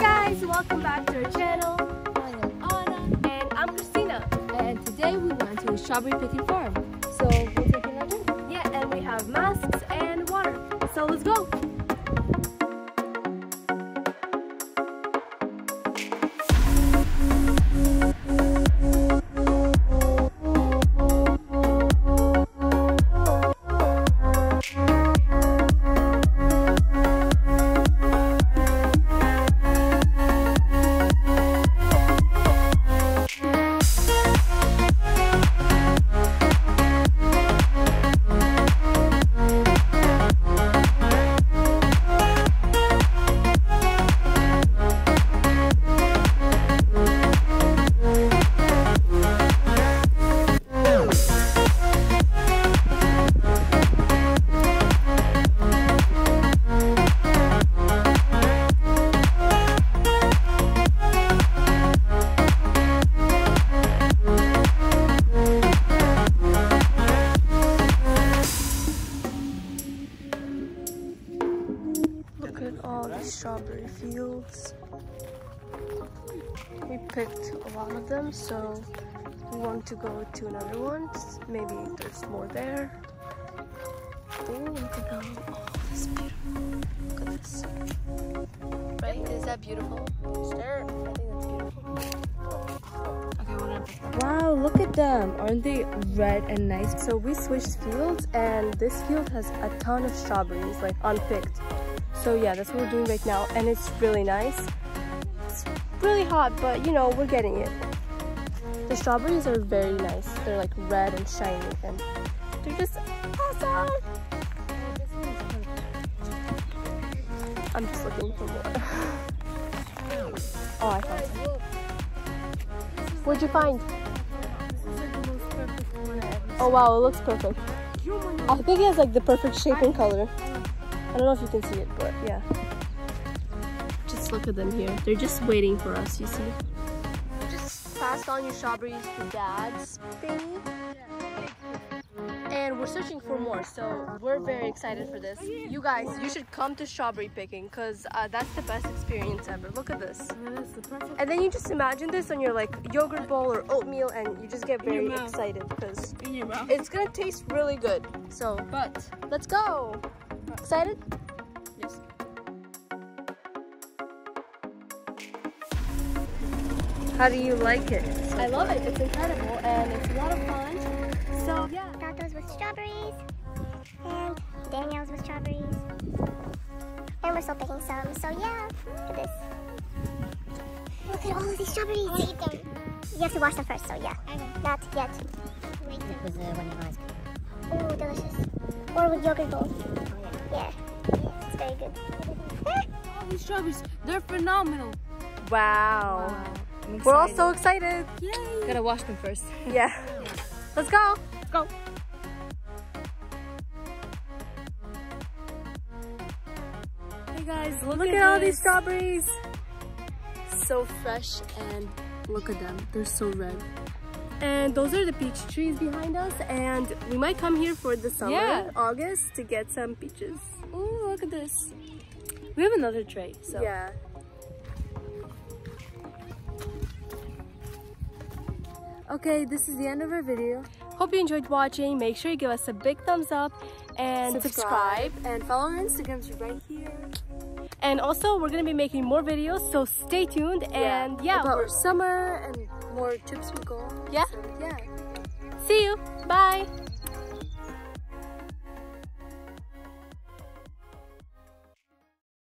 guys, welcome back to our channel. I am Anna and I'm Christina, and today we went to a strawberry picking farm. So we're taking our turn. Yeah, and we have masks and water. So let's go. Strawberry fields. We picked a lot of them, so we want to go to another one. Maybe there's more there. Oh, look at them. Oh, this is beautiful. Look at this. Right? Is that beautiful? Sure. I think that's beautiful. Okay, whatever. Wow, look at them. Aren't they red and nice? So we switched fields, and this field has a ton of strawberries, like unpicked. So yeah, that's what we're doing right now, and it's really nice. It's really hot, but you know, we're getting it. The strawberries are very nice. They're like red and shiny, and they're just awesome! I'm just looking for more. Oh, I found some. What'd you find? This is like the most perfect one I've ever seen. Oh wow, it looks perfect. I think it has like the perfect shape and color. I don't know if you can see it, but yeah. Just look at them here. They're just waiting for us, you see? Just pass on your strawberries to Dad's thingy. And we're searching for more, so we're very excited for this. You guys, you should come to strawberry picking, because that's the best experience ever. Look at this. And then you just imagine this on your like yogurt bowl or oatmeal, and you just get very excited because it's going to taste really good. So, but let's go. Excited? Yes. How do you like it? I love it. It's incredible and it's a lot of fun. So yeah. Tato's with strawberries and Danielle's with strawberries. And we're still picking some. So yeah, look at this. Look at all of these strawberries. I eat them. You have to wash them first, so yeah. I know. Not yet. Wait, it was one you asked. Oh, delicious. Or with yogurt bowl. Yeah, it's very good. All these strawberries, they're phenomenal. Wow. We're all so excited. Yay. Gotta wash them first. Yeah. Let's go. Let's go. Hey guys, look at all these strawberries. So fresh, and look at them. They're so red. And those are the peach trees behind us, and we might come here for the summer, August, to get some peaches. Ooh, look at this. We have another tray, so. Yeah. Okay, this is the end of our video. Hope you enjoyed watching. Make sure you give us a big thumbs up and subscribe. And follow our Instagrams right here. And also, we're going to be making more videos, so stay tuned. Yeah. And yeah, about our summer and more trips we go. Yeah? So, yeah. See you. Bye.